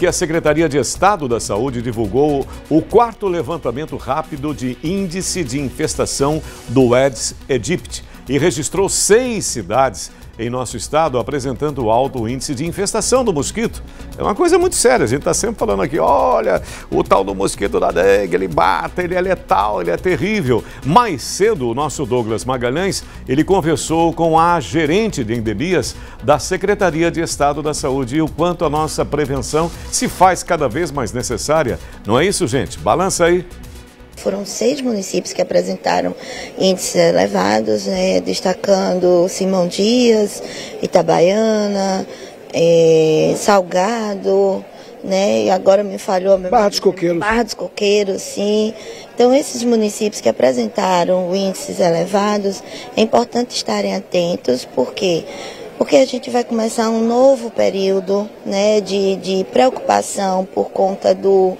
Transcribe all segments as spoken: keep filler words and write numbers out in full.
que a Secretaria de Estado da Saúde divulgou o quarto levantamento rápido de índice de infestação do Aedes aegypti e registrou seis cidades em nosso estado apresentando alto índice de infestação do mosquito. É uma coisa muito séria, a gente está sempre falando aqui, olha, o tal do mosquito da dengue, ele bate, ele é letal, ele é terrível. Mais cedo, o nosso Douglas Magalhães, ele conversou com a gerente de endemias da Secretaria de Estado da Saúde e o quanto a nossa prevenção se faz cada vez mais necessária. Não é isso, gente? Balança aí. Foram seis municípios que apresentaram índices elevados, né, destacando Simão Dias, Itabaiana, eh, Salgado, né, e agora me falhou a memória. Barra dos Coqueiros. Barra dos Coqueiros, sim. Então, esses municípios que apresentaram índices elevados, é importante estarem atentos, porque... Porque a gente vai começar um novo período, né, de, de preocupação por conta do...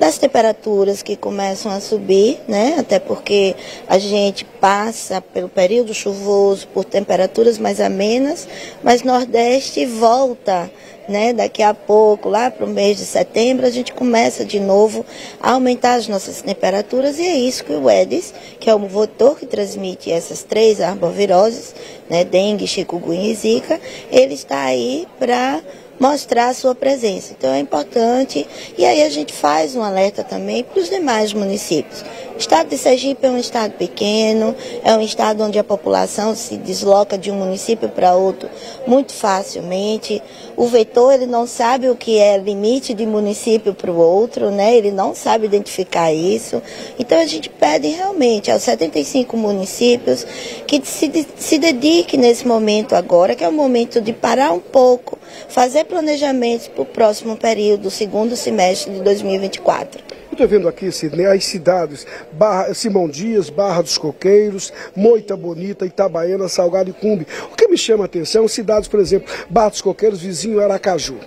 das temperaturas que começam a subir, né? Até porque a gente passa pelo período chuvoso, por temperaturas mais amenas, mas Nordeste volta, né? Daqui a pouco, lá para o mês de setembro, a gente começa de novo a aumentar as nossas temperaturas, e é isso que o Aedes, que é o motor que transmite essas três arboviroses, né? Dengue, chikungunya e zika, ele está aí para... mostrar a sua presença. Então é importante, e aí a gente faz um alerta também para os demais municípios. O estado de Sergipe é um estado pequeno, é um estado onde a população se desloca de um município para outro muito facilmente. O vetor, ele não sabe o que é limite de município para o outro, né? Ele não sabe identificar isso. Então a gente pede realmente aos setenta e cinco municípios que se, se dediquem nesse momento agora, que é o momento de parar um pouco, fazer planejamentos para o próximo período, segundo semestre de dois mil e vinte e quatro. Eu estou vendo aqui, Sidney, as cidades, Barra, Simão Dias, Barra dos Coqueiros, Moita Bonita, Itabaiana, Salgado e Cumbi. O que me chama a atenção, cidades, por exemplo, Barra dos Coqueiros, vizinho Aracaju.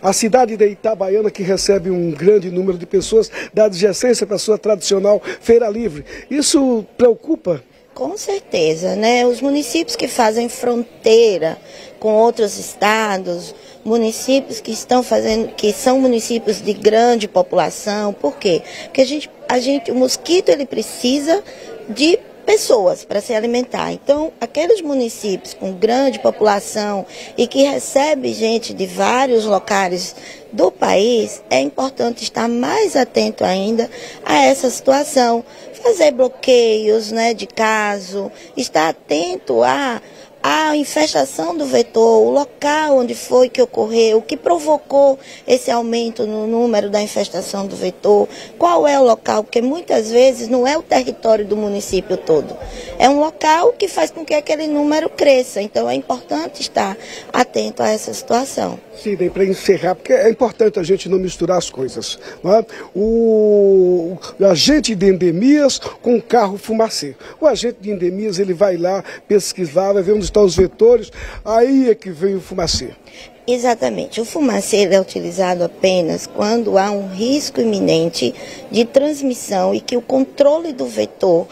A cidade de Itabaiana, que recebe um grande número de pessoas, da adjacência para a sua tradicional Feira Livre. Isso preocupa? Com certeza, né? Os municípios que fazem fronteira com outros estados, municípios que estão fazendo, que são municípios de grande população, por quê? Porque a gente, a gente, o mosquito, ele precisa de pessoas para se alimentar. Então, aqueles municípios com grande população e que recebe gente de vários locais do país, é importante estar mais atento ainda a essa situação. Fazer bloqueios, né, de caso, estar atento a... a infestação do vetor, o local onde foi que ocorreu, o que provocou esse aumento no número da infestação do vetor, qual é o local, porque muitas vezes não é o território do município todo, é um local que faz com que aquele número cresça, então é importante estar atento a essa situação. Sim, daí para encerrar, porque é importante a gente não misturar as coisas, não é? O agente de endemias com o carro fumacê. O agente de endemias, ele vai lá pesquisar, vai ver onde os vetores, aí é que vem o fumacê. Exatamente. O fumacê, ele é utilizado apenas quando há um risco iminente de transmissão e que o controle do vetor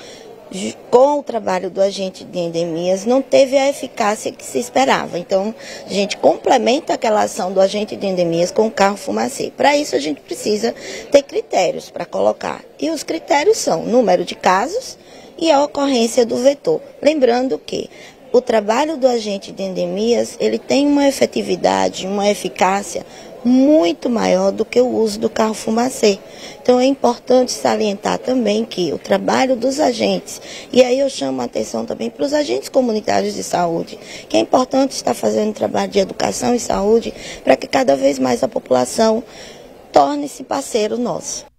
com o trabalho do agente de endemias não teve a eficácia que se esperava. Então, a gente complementa aquela ação do agente de endemias com o carro fumacê. Para isso, a gente precisa ter critérios para colocar. E os critérios são número de casos e a ocorrência do vetor. Lembrando que o trabalho do agente de endemias, ele tem uma efetividade, uma eficácia muito maior do que o uso do carro fumacê. Então é importante salientar também que o trabalho dos agentes, e aí eu chamo a atenção também para os agentes comunitários de saúde, que é importante estar fazendo trabalho de educação e saúde para que cada vez mais a população torne-se parceiro nosso.